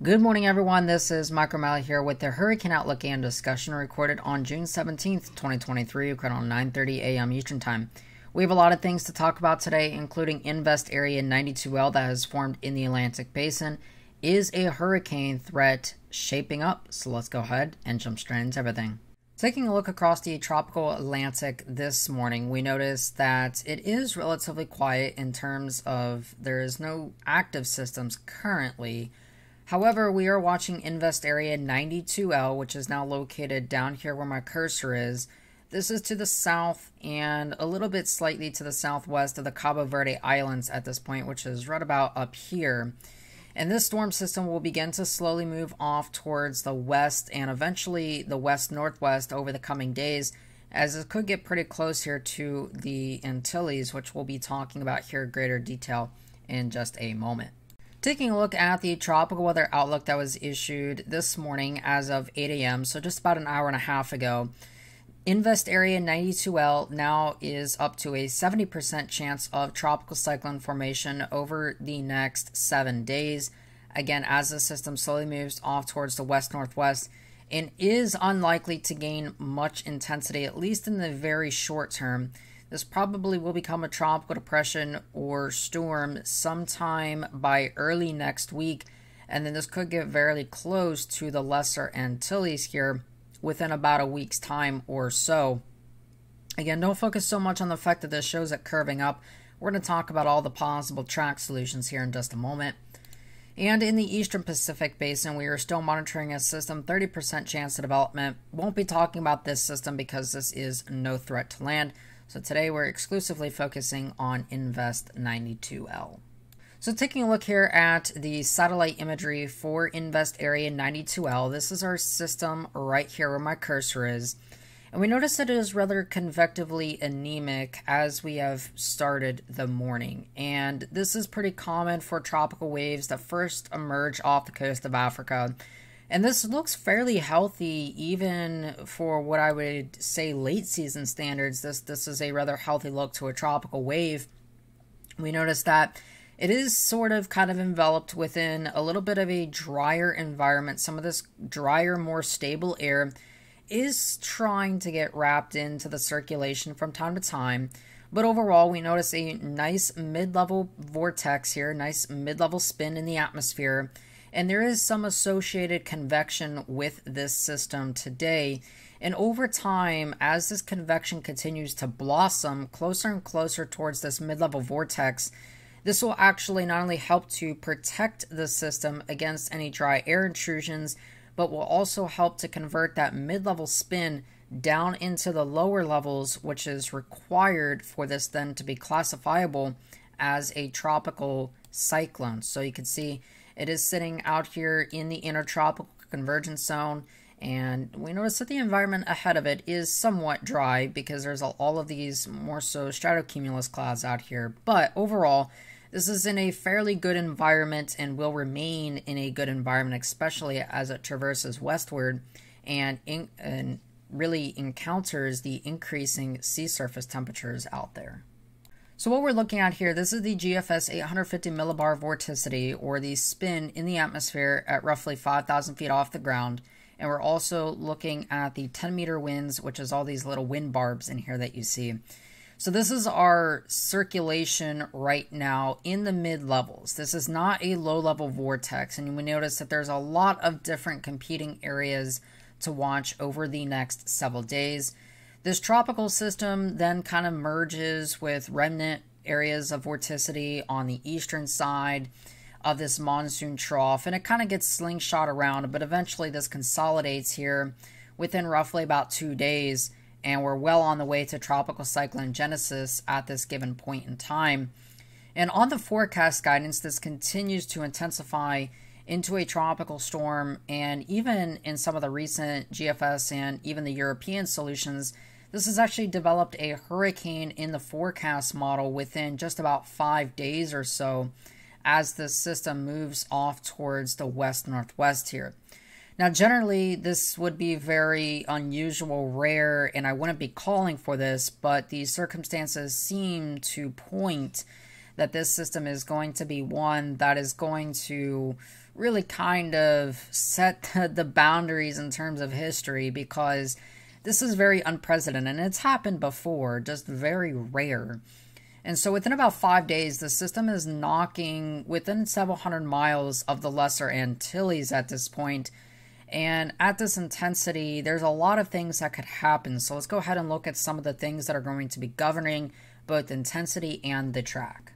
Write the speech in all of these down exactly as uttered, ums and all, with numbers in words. Good morning, everyone. This is Michael O'Malley here with the Hurricane Outlook and discussion recorded on June seventeenth, twenty twenty-three, recorded on nine thirty a m Eastern Time. We have a lot of things to talk about today, including Invest Area ninety-two L that has formed in the Atlantic Basin. Is a hurricane threat shaping up? So let's go ahead and jump straight into everything. Taking a look across the tropical Atlantic this morning, we notice that it is relatively quiet in terms of there is no active systems currently. However, we are watching Invest Area ninety-two L, which is now located down here where my cursor is. This is to the south and a little bit slightly to the southwest of the Cabo Verde Islands at this point, which is right about up here. And this storm system will begin to slowly move off towards the west and eventually the west-northwest over the coming days, as it could get pretty close here to the Antilles, which we'll be talking about here in greater detail in just a moment. Taking a look at the tropical weather outlook that was issued this morning as of eight a m, so just about an hour and a half ago, Invest Area ninety-two L now is up to a seventy percent chance of tropical cyclone formation over the next seven days. Again, as the system slowly moves off towards the west-northwest, and is unlikely to gain much intensity, at least in the very short term. This probably will become a tropical depression or storm sometime by early next week. And then this could get very close to the Lesser Antilles here within about a week's time or so. Again, don't focus so much on the fact that this shows it curving up. We're going to talk about all the possible track solutions here in just a moment. And in the Eastern Pacific Basin, we are still monitoring a system, thirty percent chance of development. Won't be talking about this system because this is no threat to land. So today we're exclusively focusing on Invest ninety-two L. So taking a look here at the satellite imagery for Invest Area ninety-two L, this is our system right here where my cursor is. And we notice that it is rather convectively anemic as we have started the morning. And this is pretty common for tropical waves that first emerge off the coast of Africa. And this looks fairly healthy even for what I would say late season standards. This this is a rather healthy look to a tropical wave. We notice that it is sort of kind of enveloped within a little bit of a drier environment. Some of this drier, more stable air is trying to get wrapped into the circulation from time to time. But overall, we notice a nice mid-level vortex here, nice mid-level spin in the atmosphere. And there is some associated convection with this system today. And over time, as this convection continues to blossom closer and closer towards this mid-level vortex, this will actually not only help to protect the system against any dry air intrusions, but will also help to convert that mid-level spin down into the lower levels, which is required for this then to be classifiable as a tropical cyclone. So you can see it is sitting out here in the intertropical convergence zone, and we notice that the environment ahead of it is somewhat dry because there's all of these more so stratocumulus clouds out here. But overall, this is in a fairly good environment and will remain in a good environment, especially as it traverses westward and, in, and really encounters the increasing sea surface temperatures out there. So what we're looking at here, this is the G F S eight hundred fifty millibar vorticity, or the spin in the atmosphere at roughly five thousand feet off the ground. And we're also looking at the ten meter winds, which is all these little wind barbs in here that you see. So this is our circulation right now in the mid-levels. This is not a low-level vortex, and we notice that there's a lot of different competing areas to watch over the next several days. This tropical system then kind of merges with remnant areas of vorticity on the eastern side of this monsoon trough, and it kind of gets slingshot around, but eventually this consolidates here within roughly about two days, and we're well on the way to tropical cyclogenesis at this given point in time. And on the forecast guidance, this continues to intensify into a tropical storm, and even in some of the recent G F S and even the European solutions, this has actually developed a hurricane in the forecast model within just about five days or so as the system moves off towards the west-northwest here. Now, generally, this would be very unusual, rare, and I wouldn't be calling for this, but the circumstances seem to point that this system is going to be one that is going to really kind of set the boundaries in terms of history, because this is very unprecedented, and it's happened before, just very rare. And so within about five days, the system is knocking within several hundred miles of the Lesser Antilles at this point. And at this intensity, there's a lot of things that could happen. So let's go ahead and look at some of the things that are going to be governing both intensity and the track.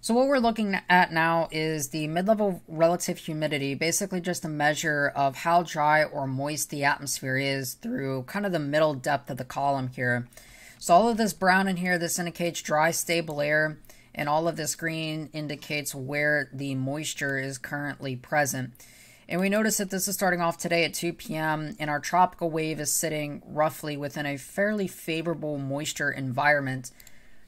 So what we're looking at now is the mid-level relative humidity, basically just a measure of how dry or moist the atmosphere is through kind of the middle depth of the column here. So all of this brown in here, this indicates dry, stable air, and all of this green indicates where the moisture is currently present. And we notice that this is starting off today at two P M and our tropical wave is sitting roughly within a fairly favorable moisture environment.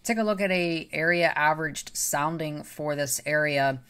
Take a look at a area averaged sounding for this area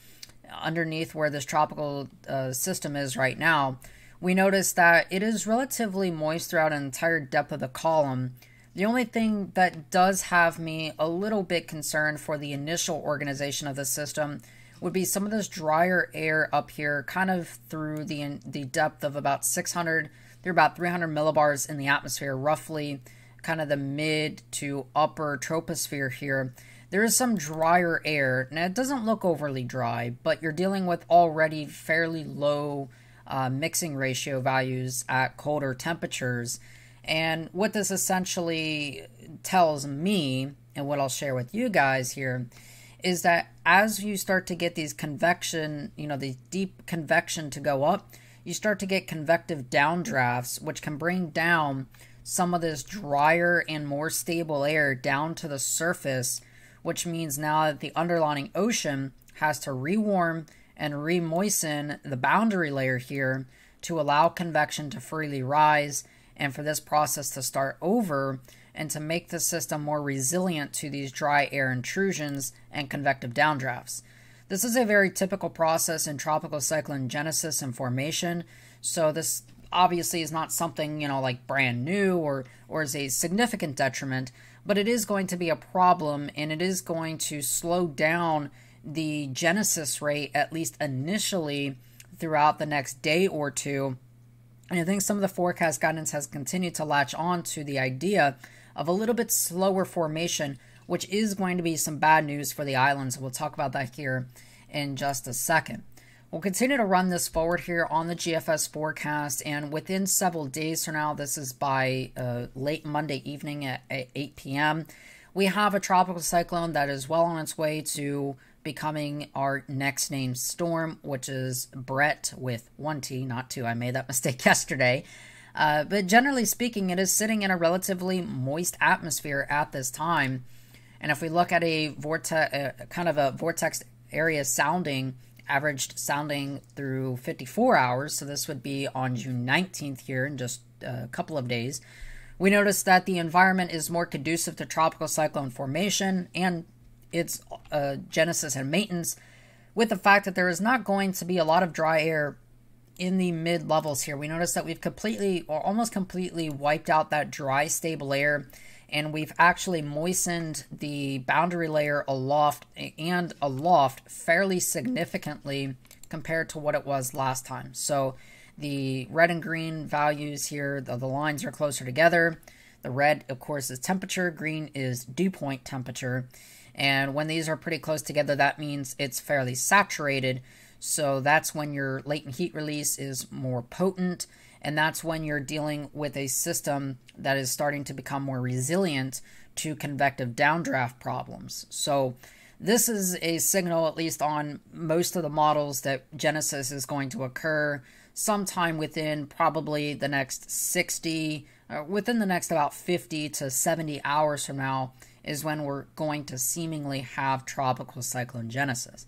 underneath where this tropical uh, system is right now. We notice that it is relatively moist throughout an entire depth of the column. The only thing that does have me a little bit concerned for the initial organization of the system would be some of this drier air up here, kind of through the the depth of about six hundred through about three hundred millibars in the atmosphere, roughly kind of the mid to upper troposphere here. There is some drier air. Now, it doesn't look overly dry, but you're dealing with already fairly low uh, mixing ratio values at colder temperatures. And what this essentially tells me, and what I'll share with you guys here, is that as you start to get these convection, you know, the deep convection to go up, you start to get convective downdrafts, which can bring down some of this drier and more stable air down to the surface, which means now that the underlying ocean has to rewarm and re-moisten the boundary layer here to allow convection to freely rise and for this process to start over, and to make the system more resilient to these dry air intrusions and convective downdrafts. This is a very typical process in tropical cyclogenesis and formation, so this obviously is not something, you know, like brand new or, or is a significant detriment, but it is going to be a problem, and it is going to slow down the genesis rate, at least initially, throughout the next day or two. And I think some of the forecast guidance has continued to latch on to the idea of a little bit slower formation, which is going to be some bad news for the islands. We'll talk about that here in just a second. We'll continue to run this forward here on the G F S forecast, and within several days from now, this is by uh, late Monday evening at, at eight P M, we have a tropical cyclone that is well on its way to becoming our next named storm, which is Brett with one T, not two. I made that mistake yesterday. Uh, but generally speaking, it is sitting in a relatively moist atmosphere at this time. And if we look at a vortex, uh, kind of a vortex area sounding, averaged sounding through fifty-four hours, so this would be on June nineteenth here in just a couple of days, we notice that the environment is more conducive to tropical cyclone formation and its uh, genesis and maintenance, with the fact that there is not going to be a lot of dry air in the mid-levels here. We notice that we've completely or almost completely wiped out that dry, stable air, and we've actually moistened the boundary layer aloft and aloft fairly significantly compared to what it was last time. So the red and green values here, the, the lines are closer together. The red, of course, is temperature. Green is dew point temperature. And when these are pretty close together, that means it's fairly saturated. So that's when your latent heat release is more potent. And that's when you're dealing with a system that is starting to become more resilient to convective downdraft problems. So this is a signal, at least on most of the models, that genesis is going to occur sometime within probably the next sixty, uh, within the next about fifty to seventy hours from now, is when we're going to seemingly have tropical cyclogenesis.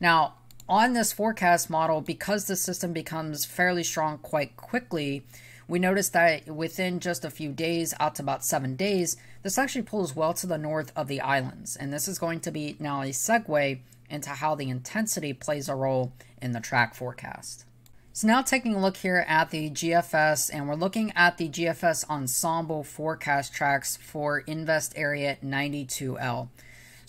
Now, on this forecast model, because the system becomes fairly strong quite quickly, we notice that within just a few days, out to about seven days, this actually pulls well to the north of the islands. And this is going to be now a segue into how the intensity plays a role in the track forecast. So now taking a look here at the G F S, and we're looking at the G F S ensemble forecast tracks for Invest Area ninety-two L.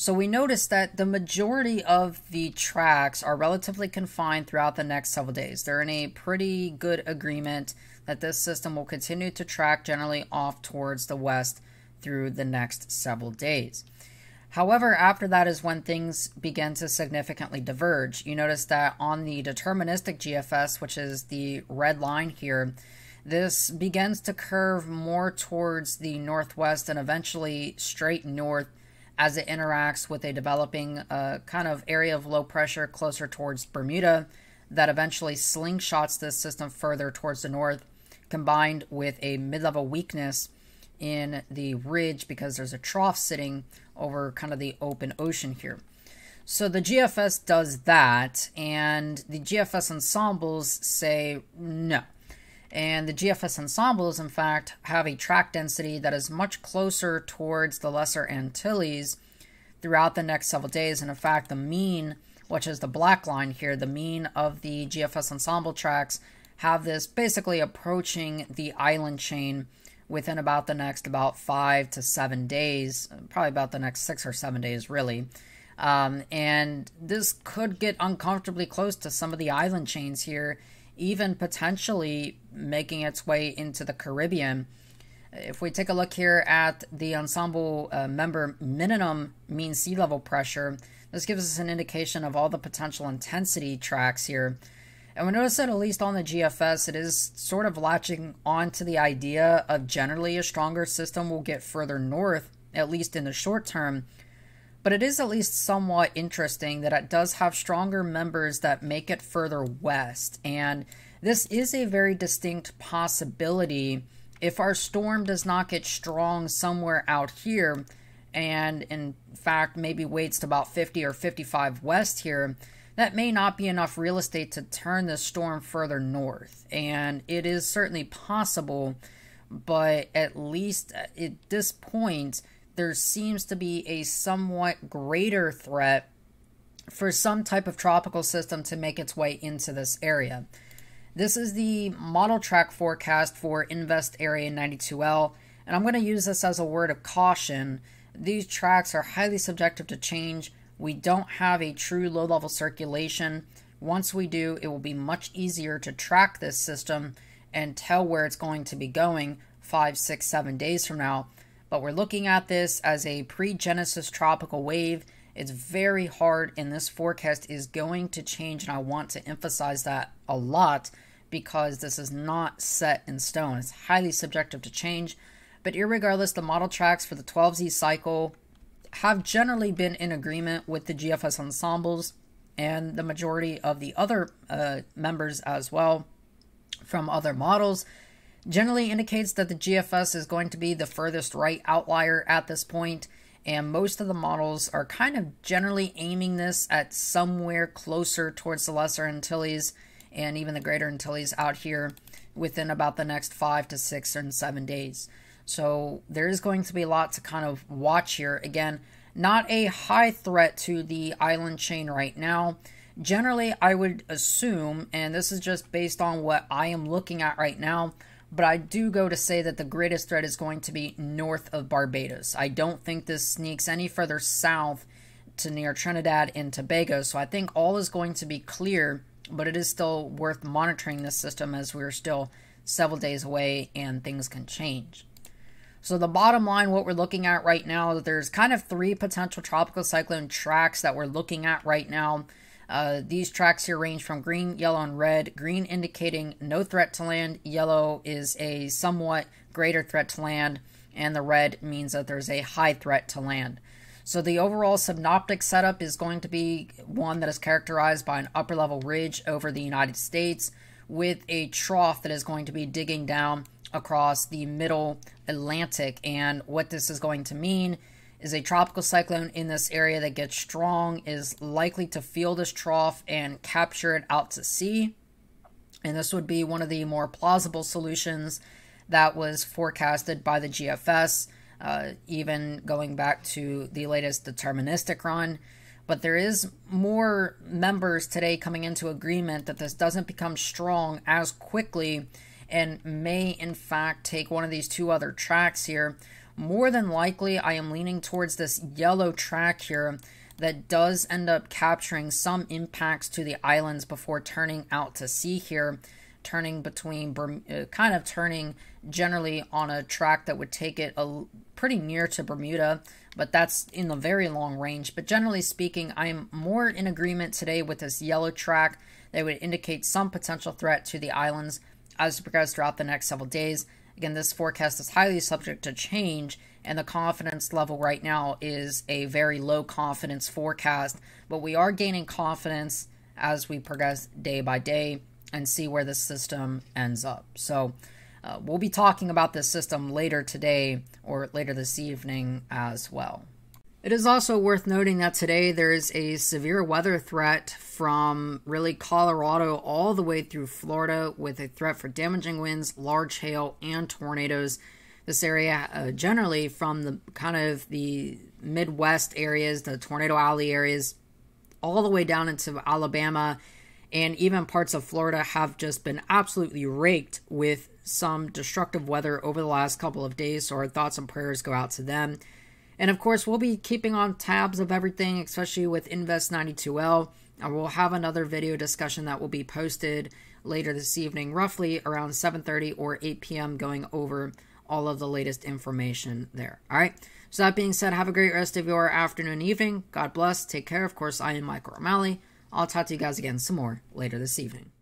So we notice that the majority of the tracks are relatively confined throughout the next several days. They're in a pretty good agreement that this system will continue to track generally off towards the west through the next several days. However, after that is when things begin to significantly diverge. You notice that on the deterministic G F S, which is the red line here, this begins to curve more towards the northwest and eventually straight north as it interacts with a developing uh, kind of area of low pressure closer towards Bermuda that eventually slingshots this system further towards the north, combined with a mid-level weakness in the ridge because there's a trough sitting over kind of the open ocean here. So the G F S does that, and the G F S ensembles say no. And the G F S ensembles, in fact, have a track density that is much closer towards the Lesser Antilles throughout the next several days. And in fact, the mean, which is the black line here, the mean of the G F S ensemble tracks have this basically approaching the island chain within about the next about five to seven days, probably about the next six or seven days, really. Um, and this could get uncomfortably close to some of the island chains here, even potentially making its way into the Caribbean. If we take a look here at the ensemble uh, member minimum mean sea level pressure, this gives us an indication of all the potential intensity tracks here. And we notice that at least on the G F S, it is sort of latching onto the idea of generally a stronger system will get further north, at least in the short term. But it is at least somewhat interesting that it does have stronger members that make it further west. And this is a very distinct possibility if our storm does not get strong somewhere out here and, in fact, maybe waits to about fifty or fifty-five west here. That may not be enough real estate to turn the storm further north. And it is certainly possible, but at least at this point, there seems to be a somewhat greater threat for some type of tropical system to make its way into this area. This is the model track forecast for Invest Area ninety-two L, and I'm going to use this as a word of caution. These tracks are highly subjective to change. We don't have a true low-level circulation. Once we do, it will be much easier to track this system and tell where it's going to be going five, six, seven days from now. But we're looking at this as a pre-genesis tropical wave. It's very hard, and this forecast is going to change, and I want to emphasize that a lot because this is not set in stone. It's highly subjective to change. But irregardless, the model tracks for the twelve Z cycle have generally been in agreement with the G F S ensembles and the majority of the other uh, members as well from other models. Generally indicates that the G F S is going to be the furthest right outlier at this point, and most of the models are kind of generally aiming this at somewhere closer towards the Lesser Antilles and even the Greater Antilles out here within about the next five to six and seven days. So there is going to be a lot to kind of watch here. Again, not a high threat to the island chain right now. Generally, I would assume, and this is just based on what I am looking at right now, but I do go to say that the greatest threat is going to be north of Barbados. I don't think this sneaks any further south to near Trinidad and Tobago. So I think all is going to be clear, but it is still worth monitoring this system as we're still several days away and things can change. So the bottom line, what we're looking at right now, there's kind of three potential tropical cyclone tracks that we're looking at right now. Uh, these tracks here range from green, yellow, and red. Green indicating no threat to land. Yellow is a somewhat greater threat to land. And the red means that there's a high threat to land. So the overall synoptic setup is going to be one that is characterized by an upper level ridge over the United States with a trough that is going to be digging down across the middle Atlantic. And what this is going to mean is a tropical cyclone in this area that gets strong is likely to feel this trough and capture it out to sea. And this would be one of the more plausible solutions that was forecasted by the G F S, uh, even going back to the latest deterministic run. But there is more members today coming into agreement that this doesn't become strong as quickly and may in fact take one of these two other tracks here, more than likely I am leaning towards this yellow track here that does end up capturing some impacts to the islands before turning out to sea here, turning between, uh, kind of turning generally on a track that would take it a, pretty near to Bermuda, but that's in the very long range. But generally speaking, I am more in agreement today with this yellow track that would indicate some potential threat to the islands as we progress throughout the next several days. Again, this forecast is highly subject to change, and the confidence level right now is a very low confidence forecast, but we are gaining confidence as we progress day by day and see where the system ends up. So uh, we'll be talking about this system later today or later this evening as well. It is also worth noting that today there is a severe weather threat from really Colorado all the way through Florida, with a threat for damaging winds, large hail, and tornadoes. This area uh, generally from the kind of the Midwest areas, the Tornado Alley areas, all the way down into Alabama and even parts of Florida have just been absolutely raked with some destructive weather over the last couple of days. So our thoughts and prayers go out to them. And of course, we'll be keeping on tabs of everything, especially with Invest ninety-two L. And we'll have another video discussion that will be posted later this evening, roughly around seven thirty or eight p m, going over all of the latest information there. All right. So that being said, have a great rest of your afternoon, evening. God bless. Take care. Of course, I am Michael O'Malley. I'll talk to you guys again some more later this evening.